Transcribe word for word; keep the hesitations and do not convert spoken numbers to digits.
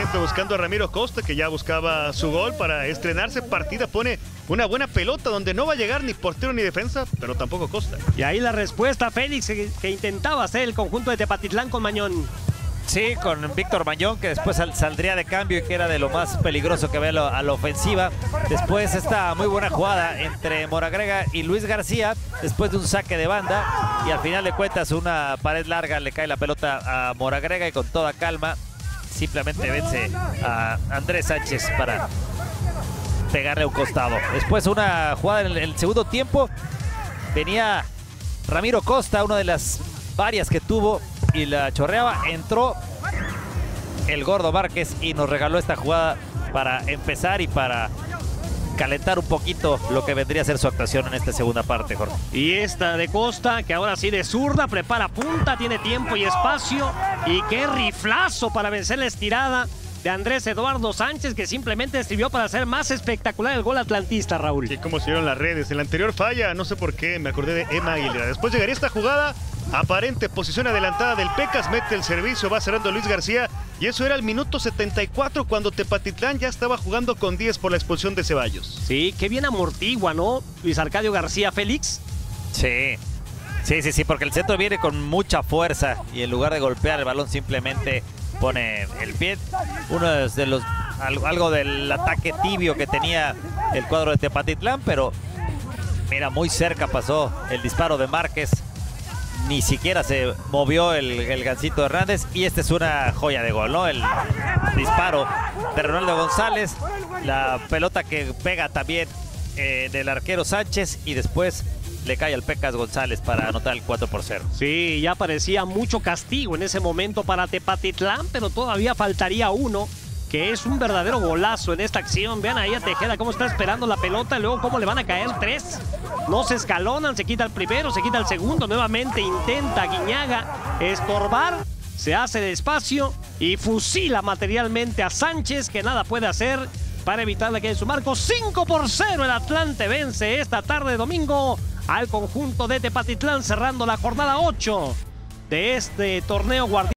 centro buscando a Ramiro Costa, que ya buscaba su gol para estrenarse. Partida pone una buena pelota donde no va a llegar ni portero ni defensa, pero tampoco Costa. Y ahí la respuesta, Félix, que intentaba hacer el conjunto de Tepatitlán con Mañón. Sí, con Víctor Mañón, que después sal, saldría de cambio y que era de lo más peligroso que ve a, lo, a la ofensiva. Después esta muy buena jugada entre Moragrega y Luis García, después de un saque de banda. Y al final de cuentas una pared larga, le cae la pelota a Moragrega y con toda calma simplemente vence a Andrés Sánchez para pegarle a un costado. Después una jugada en el segundo tiempo, venía Ramiro Costa, una de las varias que tuvo, y la chorreaba, entró el Gordo Márquez y nos regaló esta jugada para empezar y para calentar un poquito lo que vendría a ser su actuación en esta segunda parte, Jorge. Y esta de Costa, que ahora sí de zurda, prepara punta, tiene tiempo y espacio, y qué riflazo para vencer la estirada de Andrés Eduardo Sánchez, que simplemente sirvió para hacer más espectacular el gol atlantista, Raúl. Sí, como se vieron las redes, el anterior falla, no sé por qué, me acordé de Emma Aguilera. Después llegaría esta jugada, aparente posición adelantada del Pecas, mete el servicio, va cerrando Luis García, y eso era el minuto setenta y cuatro, cuando Tepatitlán ya estaba jugando con diez por la expulsión de Ceballos. Sí, qué bien amortigua, ¿no? Luis Arcadio García Félix. Sí, sí, sí, sí, porque el centro viene con mucha fuerza y en lugar de golpear el balón simplemente pone el pie. Uno de los, algo del ataque tibio que tenía el cuadro de Tepatitlán, pero mira, muy cerca pasó el disparo de Márquez. Ni siquiera se movió el, el Gancito Hernández, y esta es una joya de gol, ¿no? El disparo de Ronaldo González, la pelota que pega también eh, del arquero Sánchez, y después le cae al Pecas González para anotar el cuatro por cero. Sí, ya parecía mucho castigo en ese momento para Tepatitlán, pero todavía faltaría uno, que es un verdadero golazo en esta acción. Vean ahí a Tejeda cómo está esperando la pelota, y luego cómo le van a caer tres. No se escalonan, se quita el primero, se quita el segundo, nuevamente intenta Guiñaga estorbar, se hace despacio y fusila materialmente a Sánchez, que nada puede hacer para evitar la caída de su marco. cinco por cero, el Atlante vence esta tarde de domingo al conjunto de Tepatitlán, cerrando la jornada ocho de este torneo guardián.